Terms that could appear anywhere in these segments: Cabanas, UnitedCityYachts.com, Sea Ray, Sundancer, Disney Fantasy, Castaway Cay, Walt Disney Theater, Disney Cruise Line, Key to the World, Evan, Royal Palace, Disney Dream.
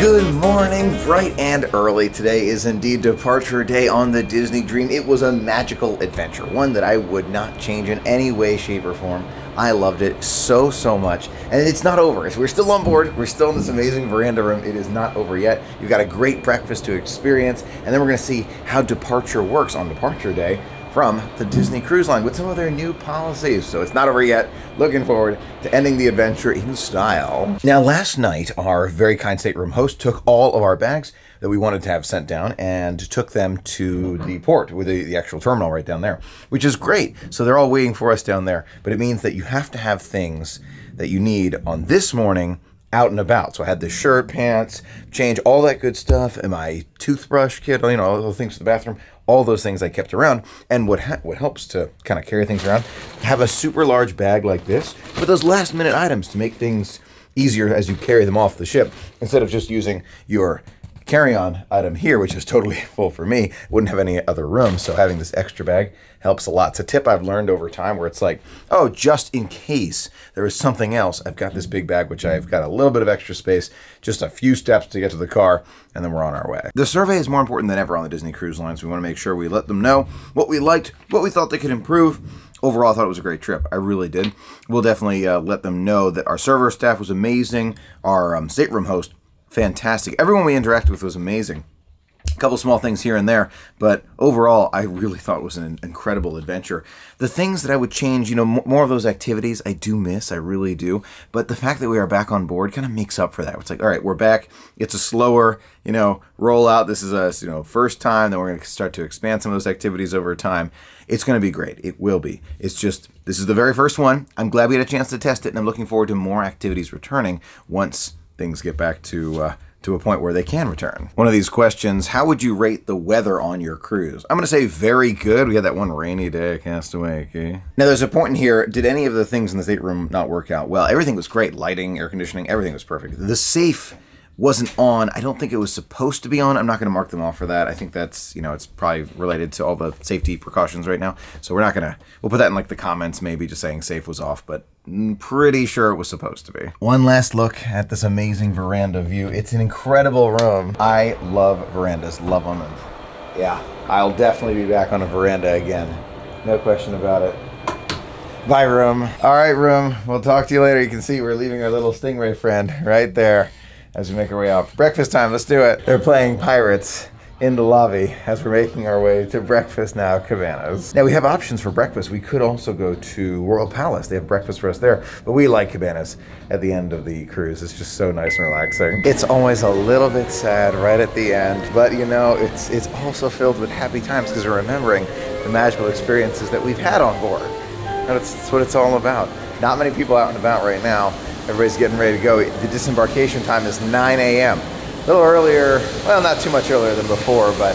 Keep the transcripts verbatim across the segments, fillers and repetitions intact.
Good morning, bright and early. Today is indeed departure day on the Disney Dream. It was a magical adventure, one that I would not change in any way, shape, or form. I loved it so, so much. And it's not over. We're still on board. We're still in this amazing veranda room. It is not over yet. You've got a great breakfast to experience. And then we're going to see how departure works on departure day from the Disney Cruise Line with some of their new policies. So it's not over yet. Looking forward to ending the adventure in style. Now, last night, our very kind stateroom host took all of our bags that we wanted to have sent down and took them to the port with the, the actual terminal right down there, which is great. So they're all waiting for us down there, but it means that you have to have things that you need on this morning out and about. So I had the shirt, pants, change, all that good stuff, and my toothbrush kit, you know, all those things to the bathroom. All those things I kept around, and what ha what helps to kind of carry things around, have a super large bag like this for those last minute items to make things easier as you carry them off the ship, instead of just using your carry-on item here, which is totally full for me. Wouldn't have any other room, so having this extra bag helps a lot. It's a tip I've learned over time where it's like, oh, just in case there is something else, I've got this big bag, which I've got a little bit of extra space, just a few steps to get to the car, and then we're on our way. The survey is more important than ever on the Disney Cruise Line, so we want to make sure we let them know what we liked, what we thought they could improve. Overall, I thought it was a great trip. I really did. We'll definitely uh, let them know that our server staff was amazing, our um, stateroom host, fantastic. Everyone we interacted with was amazing. A couple small things here and there, but overall, I really thought it was an incredible adventure. The things that I would change, you know, more of those activities I do miss, I really do, but the fact that we are back on board kind of makes up for that. It's like, all right, we're back. It's a slower, you know, rollout. This is us, you know, first time, then we're going to start to expand some of those activities over time. It's going to be great. It will be. It's just, this is the very first one. I'm glad we had a chance to test it, and I'm looking forward to more activities returning once things get back to uh, to a point where they can return. One of these questions, how would you rate the weather on your cruise? I'm gonna say very good. We had that one rainy day at Castaway Cay. Now there's a point in here, did any of the things in the stateroom not work out well? Everything was great, lighting, air conditioning, everything was perfect. The safe wasn't on. I don't think it was supposed to be on. I'm not gonna mark them off for that. I think that's, you know, it's probably related to all the safety precautions right now. So we're not gonna, we'll put that in like the comments maybe, just saying safe was off, but I'm pretty sure it was supposed to be. One last look at this amazing veranda view. It's an incredible room. I love verandas, love them. And yeah, I'll definitely be back on a veranda again. No question about it. Bye, room. All right, room, we'll talk to you later. You can see we're leaving our little stingray friend right there as we make our way out. Breakfast time, let's do it. They're playing pirates in the lobby as we're making our way to breakfast now, Cabanas. Now we have options for breakfast. We could also go to Royal Palace. They have breakfast for us there, but we like Cabanas at the end of the cruise. It's just so nice and relaxing. It's always a little bit sad right at the end, but you know, it's, it's also filled with happy times because we're remembering the magical experiences that we've had on board. That's, that's what it's all about. Not many people out and about right now. Everybody's getting ready to go. The disembarkation time is nine A M A little earlier, well, not too much earlier than before, but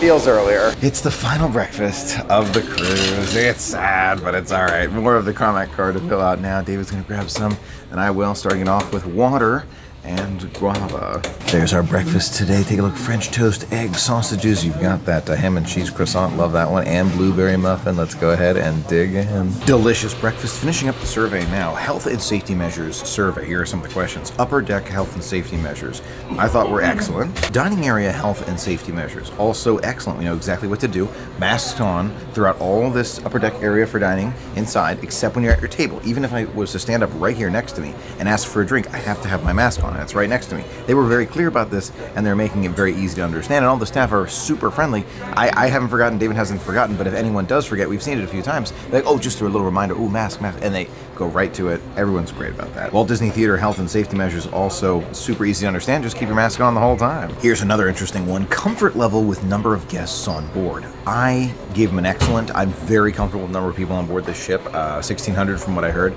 feels earlier. It's the final breakfast of the cruise. It's sad, but it's all right. More of the Carmack card to fill out now. David's gonna grab some, and I will, starting it off with water and guava. There's our breakfast today. Take a look, French toast, eggs, sausages. You've got that uh, ham and cheese croissant, love that one, and blueberry muffin. Let's go ahead and dig in. Delicious breakfast. Finishing up the survey now. Health and safety measures survey. Here are some of the questions. Upper deck health and safety measures, I thought were excellent. Dining area health and safety measures, also excellent. We know exactly what to do. Masks on throughout all this upper deck area for dining inside, except when you're at your table. Even if I was to stand up right here next to me and ask for a drink, I have to have my mask on. And it's right next to me. They were very clear about this, and they're making it very easy to understand, and all the staff are super friendly. I, I haven't forgotten, David hasn't forgotten, but if anyone does forget, we've seen it a few times, they're like, oh, just a little reminder, oh, mask, mask, and they go right to it. Everyone's great about that. Walt Disney Theater health and safety measures also super easy to understand, just keep your mask on the whole time. Here's another interesting one, comfort level with number of guests on board. I gave them an excellent. I'm very comfortable with the number of people on board this ship, uh, sixteen hundred from what I heard.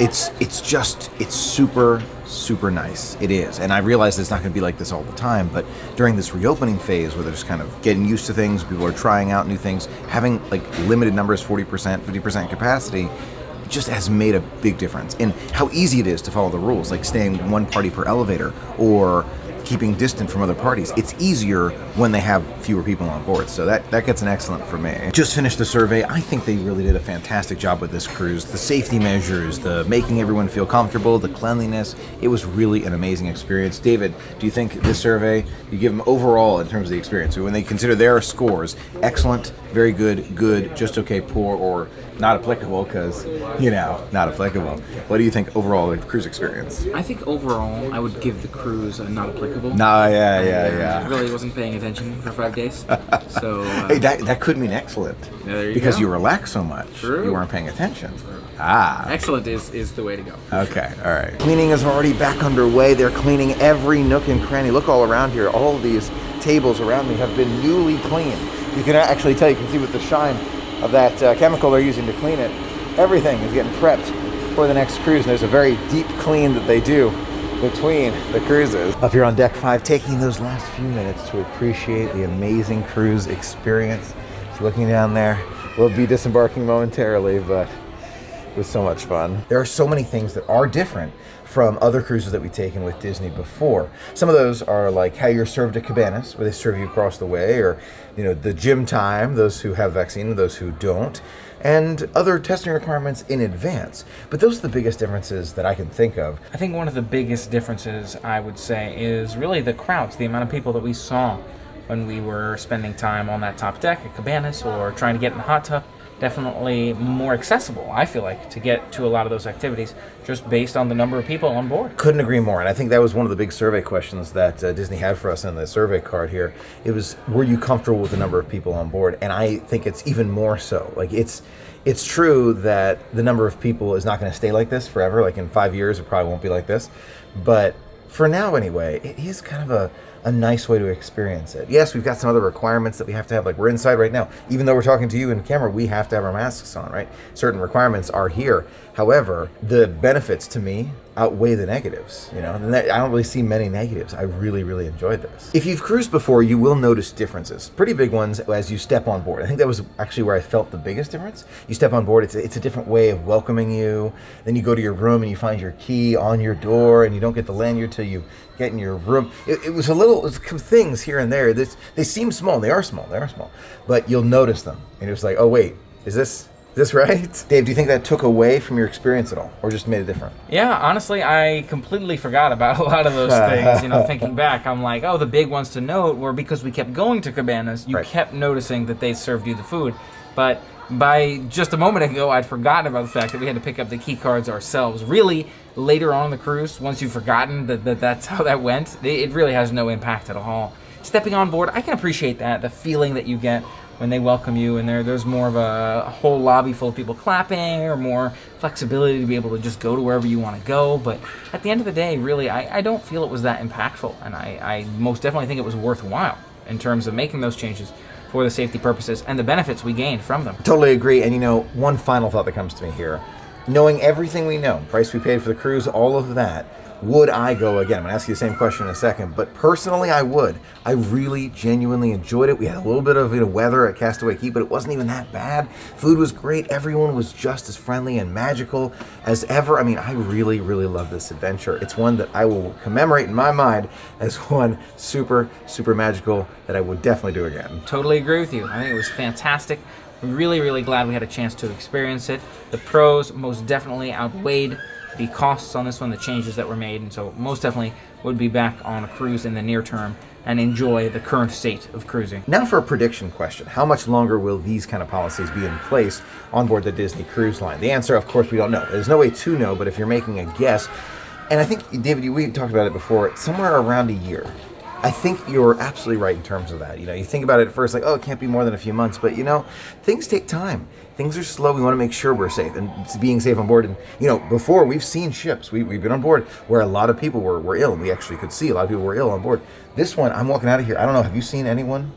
It's it's just, it's super, super nice. It is. And I realize it's not going to be like this all the time, but during this reopening phase where they're just kind of getting used to things, people are trying out new things, having like limited numbers, forty percent, fifty percent capacity, just has made a big difference in how easy it is to follow the rules, like staying one party per elevator or keeping distant from other parties, it's easier when they have fewer people on board. So that, that gets an excellent for me. Just finished the survey. I think they really did a fantastic job with this cruise. The safety measures, the making everyone feel comfortable, the cleanliness. It was really an amazing experience. David, do you think this survey, you give them overall in terms of the experience, when they consider their scores, excellent, very good, good, just okay, poor, or not applicable because, you know, not applicable. What do you think overall of the cruise experience? I think overall I would give the cruise a not applicable. No, yeah, yeah, I, yeah. I really wasn't paying attention for five days. So, uh, hey, that, that could mean excellent. There you because go. You relax so much. True. You weren't paying attention. True. Ah. Excellent is, is the way to go. Okay, all right. Cleaning is already back underway. They're cleaning every nook and cranny. Look all around here. All of these tables around me have been newly cleaned. You can actually tell, you can see with the shine of that uh, chemical they're using to clean it. Everything is getting prepped for the next cruise, and there's a very deep clean that they do between the cruises. Up here on deck five, taking those last few minutes to appreciate the amazing cruise experience. Just looking down there, we'll be disembarking momentarily, but it was so much fun. There are so many things that are different from other cruises that we've taken with Disney before. Some of those are like how you're served at Cabanas, where they serve you across the way, or you know, the gym time, those who have vaccine, those who don't, and other testing requirements in advance. But those are the biggest differences that I can think of. I think one of the biggest differences, I would say, is really the crowds, the amount of people that we saw when we were spending time on that top deck at Cabanas or trying to get in the hot tub. Definitely more accessible, I feel like, to get to a lot of those activities just based on the number of people on board. Couldn't agree more, and I think that was one of the big survey questions that uh, Disney had for us in the survey card here. It was, were you comfortable with the number of people on board? And I think it's even more so. Like, it's it's true that the number of people is not gonna stay like this forever. Like, in five years, it probably won't be like this. But for now, anyway, it is kind of a, a nice way to experience it. Yes, we've got some other requirements that we have to have, like we're inside right now. Even though we're talking to you in camera, we have to have our masks on, right? Certain requirements are here. However, the benefits to me outweigh the negatives, you know? And that, I don't really see many negatives. I really, really enjoyed this. If you've cruised before, you will notice differences. Pretty big ones as you step on board. I think that was actually where I felt the biggest difference. You step on board, it's a, it's a different way of welcoming you. Then you go to your room and you find your key on your door and you don't get the lanyard till you get in your room. It, it was a little, it was things here and there. This, they seem small, they are small, they are small. But you'll notice them. And it's like, oh wait, is this, Is this right? Dave, do you think that took away from your experience at all, or just made it different? Yeah, honestly, I completely forgot about a lot of those things. You know, thinking back, I'm like, oh, the big ones to note were because we kept going to Cabanas, you right. kept noticing that they served you the food. But by just a moment ago, I'd forgotten about the fact that we had to pick up the key cards ourselves. Really, later on in the cruise, once you've forgotten that, that that's how that went, it really has no impact at all. Stepping on board, I can appreciate that, the feeling that you get when they welcome you, and there, there's more of a, a whole lobby full of people clapping, or more flexibility to be able to just go to wherever you want to go. But at the end of the day, really, I, I don't feel it was that impactful, and I, I most definitely think it was worthwhile in terms of making those changes for the safety purposes and the benefits we gained from them. Totally agree, and you know, one final thought that comes to me here. Knowing everything we know, price we paid for the cruise, all of that, would I go again? I'm gonna ask you the same question in a second, but personally I would. I really genuinely enjoyed it. We had a little bit of you know, weather at Castaway Cay, but it wasn't even that bad. Food was great. Everyone was just as friendly and magical as ever. I mean, I really, really love this adventure. It's one that I will commemorate in my mind as one super, super magical that I would definitely do again. Totally agree with you. I think it was fantastic. I'm really, really glad we had a chance to experience it. The pros most definitely outweighed the costs on this one, the changes that were made, and so most definitely would be back on a cruise in the near term and enjoy the current state of cruising. Now for a prediction question. How much longer will these kind of policies be in place on board the Disney Cruise Line? The answer, of course, we don't know. There's no way to know, but if you're making a guess, and I think, David, we talked about it before, somewhere around a year. I think you're absolutely right in terms of that. You know, you think about it at first like, oh, it can't be more than a few months, but you know, things take time. Things are slow. We want to make sure we're safe and being safe on board. And you know, before we've seen ships, we, we've been on board where a lot of people were, were ill, and we actually could see a lot of people were ill on board. This one, I'm walking out of here. I don't know. Have you seen anyone?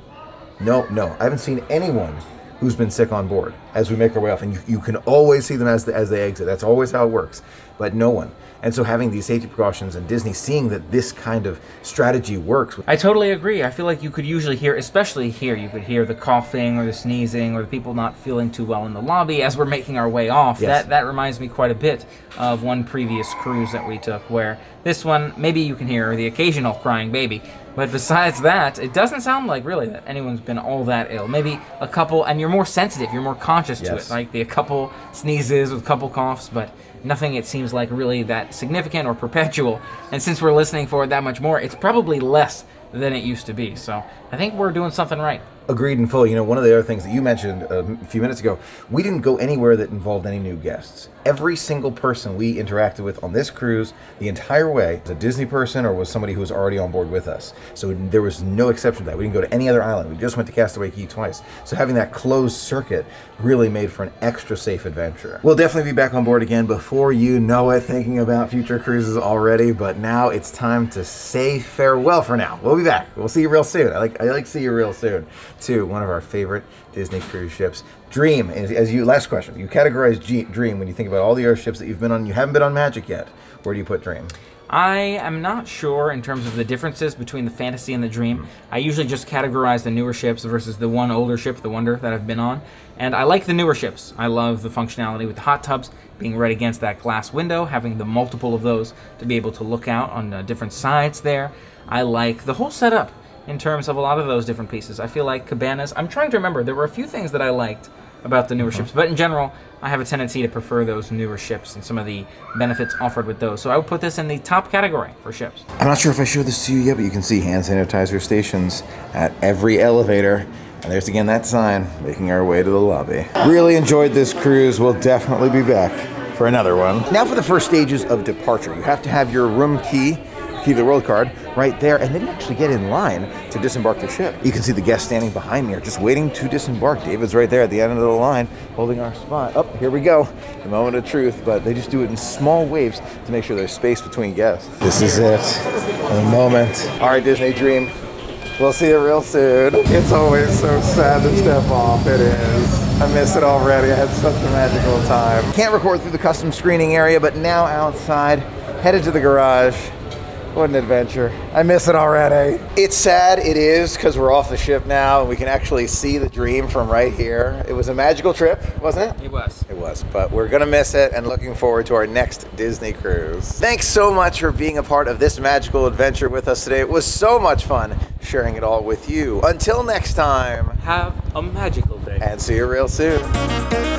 No, no. I haven't seen anyone who's been sick on board as we make our way off. And you, you can always see them as, the, as they exit. That's always how it works, but no one. And so having these safety precautions and Disney seeing that this kind of strategy works. I totally agree. I feel like you could usually hear, especially here, you could hear the coughing or the sneezing or the people not feeling too well in the lobby as we're making our way off. Yes. That, that reminds me quite a bit of one previous cruise that we took where this one, maybe you can hear the occasional crying baby. But besides that, it doesn't sound like really that anyone's been all that ill. Maybe a couple, and you're more sensitive, you're more conscious to yes. it. Like the a couple sneezes with a couple coughs, but nothing it seems like really that significant or perpetual. And since we're listening for it that much more, it's probably less than it used to be. So I think we're doing something right. Agreed in full. You know, one of the other things that you mentioned a few minutes ago, we didn't go anywhere that involved any new guests. Every single person we interacted with on this cruise the entire way was a Disney person or was somebody who was already on board with us. So there was no exception to that. We didn't go to any other island. We just went to Castaway Cay twice. So having that closed circuit really made for an extra safe adventure. We'll definitely be back on board again before you know it, thinking about future cruises already, but now it's time to say farewell for now. We'll be back. We'll see you real soon. I like, I like see you real soon. To one of our favorite Disney cruise ships. Dream, as you, last question, you categorize G, Dream when you think about all the other ships that you've been on. You haven't been on Magic yet. Where do you put Dream? I am not sure in terms of the differences between the Fantasy and the Dream. I usually just categorize the newer ships versus the one older ship, the Wonder, that I've been on. And I like the newer ships. I love the functionality with the hot tubs, being right against that glass window, having the multiple of those to be able to look out on uh, different sides there. I like the whole setup in terms of a lot of those different pieces. I feel like Cabanas, I'm trying to remember, there were a few things that I liked about the newer mm-hmm. ships, but in general, I have a tendency to prefer those newer ships and some of the benefits offered with those. So I would put this in the top category for ships. I'm not sure if I showed this to you yet, but you can see hand sanitizer stations at every elevator. And there's again that sign, making our way to the lobby. Really enjoyed this cruise. We'll definitely be back for another one. Now for the first stages of departure. You have to have your room key Key to the World card right there, and then you actually get in line to disembark the ship. You can see the guests standing behind me are just waiting to disembark. David's right there at the end of the line holding our spot. Oh, here we go, the moment of truth, but they just do it in small waves to make sure there's space between guests. This is it, the moment. All right, Disney Dream, we'll see you real soon. It's always so sad to step off, it is. I miss it already, I had such a magical time. Can't record through the custom screening area, but now outside, headed to the garage. What an adventure. I miss it already. It's sad, it is, because we're off the ship now and we can actually see the Dream from right here. It was a magical trip, wasn't it? It was. It was, but we're gonna miss it and looking forward to our next Disney cruise. Thanks so much for being a part of this magical adventure with us today. It was so much fun sharing it all with you. Until next time. Have a magical day. And see you real soon.